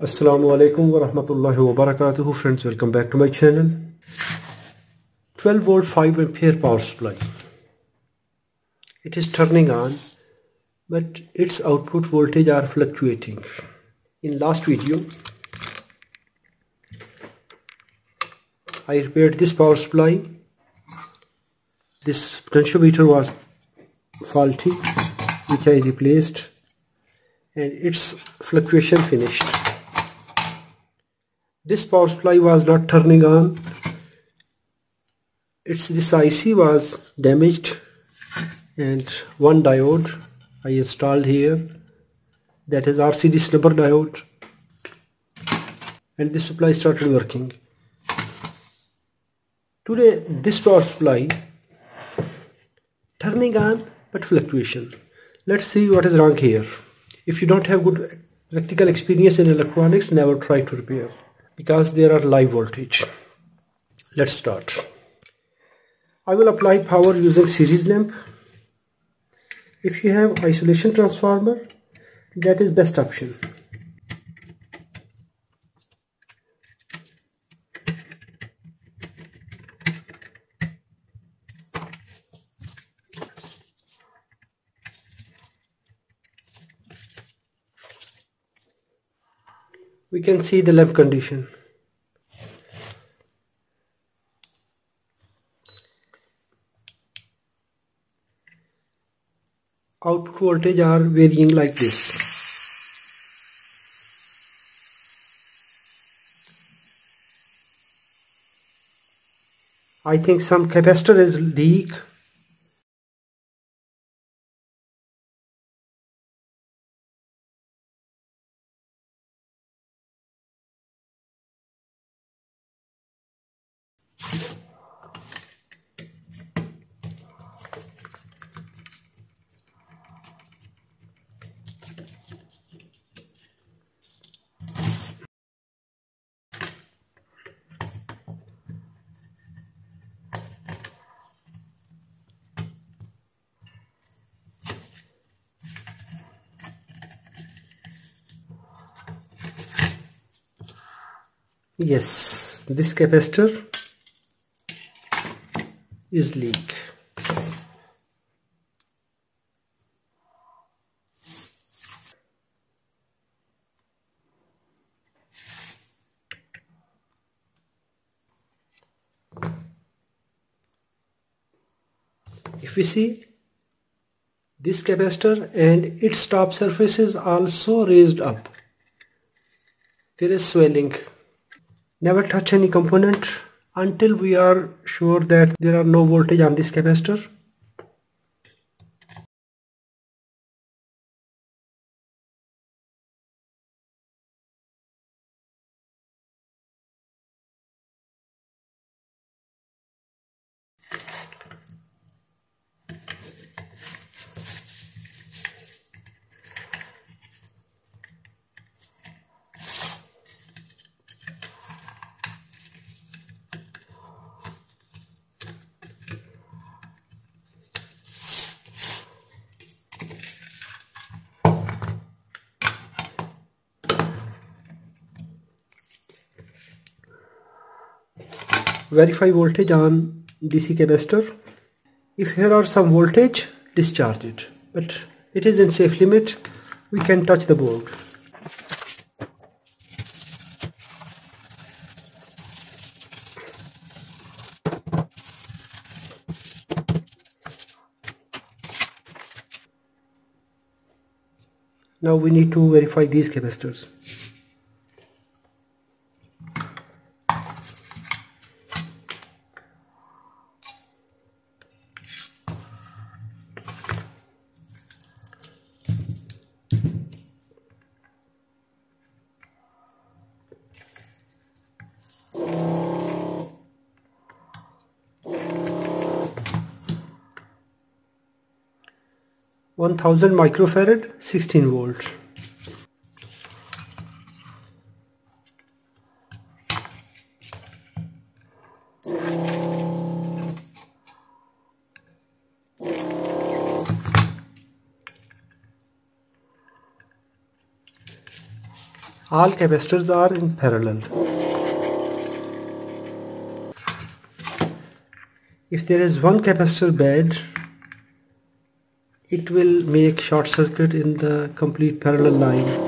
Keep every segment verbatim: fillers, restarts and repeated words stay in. Assalamu alaikum wa rahmatullahi wa barakatuhu. Friends, welcome back to my channel. twelve volt five ampere power supply. It is turning on, but its output voltage are fluctuating. In last video I repaired this power supply. This potentiometer was faulty, which I replaced, and its fluctuation finished. This power supply was not turning on. It's this I C was damaged, and one diode I installed here, that is R C D snubber diode, and this supply started working. Today this power supply turning on but fluctuation. Let's see what is wrong here. If you don't have good electrical experience in electronics, never try to repair, because there are live voltage. Let's start. I will apply power using series lamp. If you have isolation transformer, that is best option. We can see the lamp condition. Output voltage are varying like this. I think some capacitor is leak. Yes, this capacitor is leak. If we see this capacitor and its top surface is also raised up, there is swelling. Never touch any component until we are sure that there are no voltage on this capacitor. Verify voltage on D C capacitor. If here are some voltage, discharge it, but it is in safe limit. We can touch the board. Now we need to verify these capacitors. one thousand microfarad, sixteen volt. All capacitors are in parallel. If there is one capacitor bad, it will make short circuit in the complete parallel line.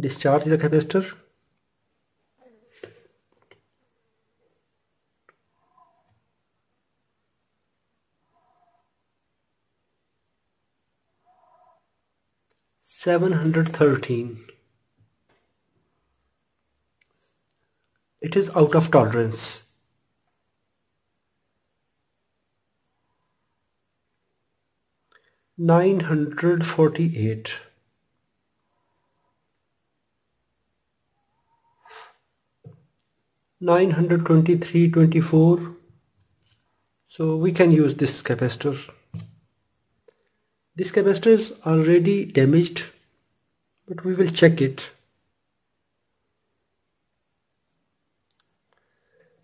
Discharge the capacitor. seven hundred thirteen. It is out of tolerance. nine hundred forty-eight. nine hundred twenty-three, twenty-four. So we can use this capacitor. This capacitor is already damaged, but we will check it.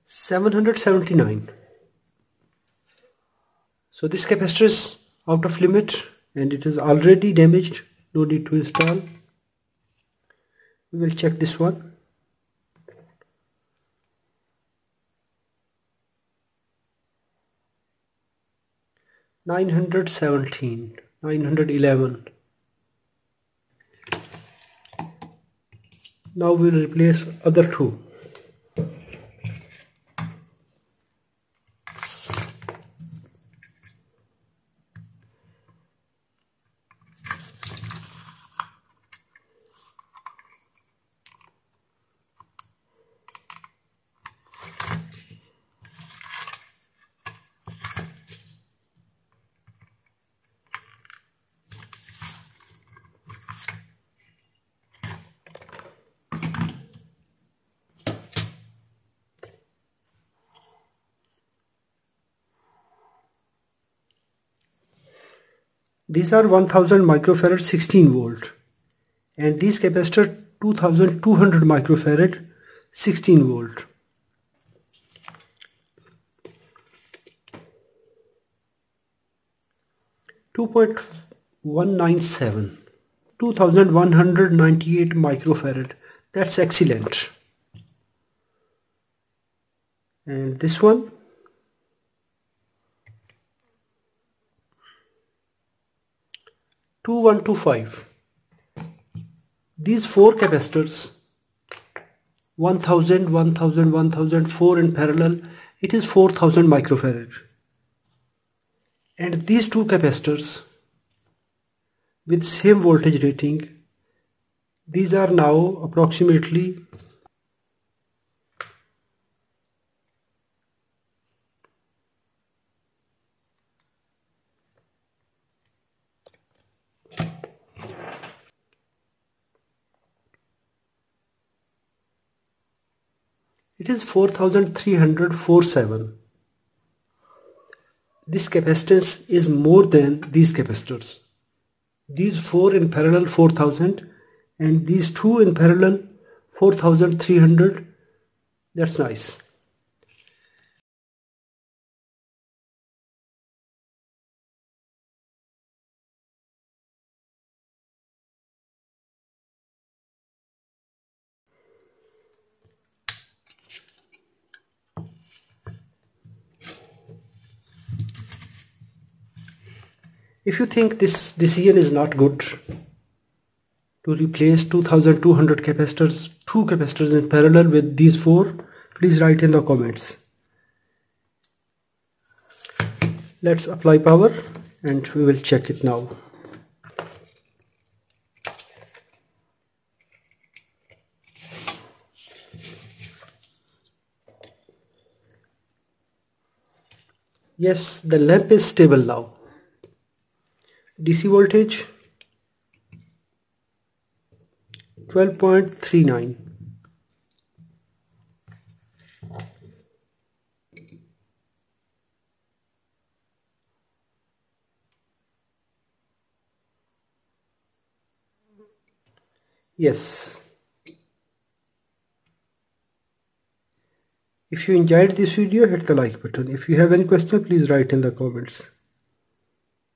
seven hundred seventy-nine. So this capacitor is out of limit and it is already damaged, no need to install. We will check this one. nine hundred seventeen, nine hundred eleven. Now we will replace other two. These are one thousand microfarad sixteen volt, and these capacitor two thousand two hundred microfarad sixteen volt. two point one nine seven, two thousand one hundred ninety-eight microfarad, that's excellent. And this one, two one two five. These four capacitors, one thousand, one thousand, one thousand, four in parallel, it is four thousand microfarad. And these two capacitors with same voltage rating, these are now approximately It is four thousand three hundred forty-seven. This capacitance is more than these capacitors. These four in parallel four thousand, and these two in parallel four thousand three hundred. That's nice. If you think this decision is not good to replace two thousand two hundred capacitors, two capacitors in parallel with these four, please write in the comments. Let's apply power and we will check it now. Yes, the lamp is stable now. D C voltage twelve point three nine, Yes. If you enjoyed this video, hit the like button. If you have any question, please write in the comments.